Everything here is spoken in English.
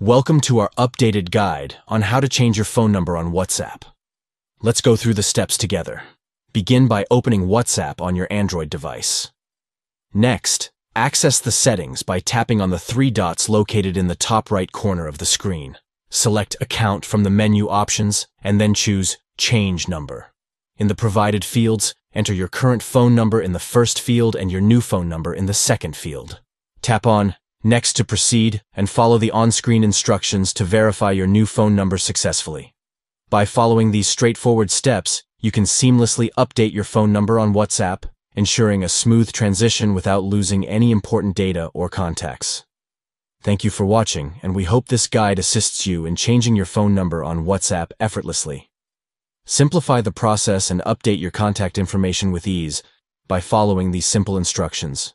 Welcome to our updated guide on how to change your phone number on WhatsApp. Let's go through the steps together. Begin by opening WhatsApp on your Android device. Next, access the settings by tapping on the three dots located in the top right corner of the screen. Select Account from the menu options and then choose Change Number. In the provided fields, enter your current phone number in the first field and your new phone number in the second field. Tap on Next to proceed and follow the on-screen instructions to verify your new phone number successfully. By following these straightforward steps, you can seamlessly update your phone number on WhatsApp, ensuring a smooth transition without losing any important data or contacts. Thank you for watching, and we hope this guide assists you in changing your phone number on WhatsApp effortlessly. Simplify the process and update your contact information with ease by following these simple instructions.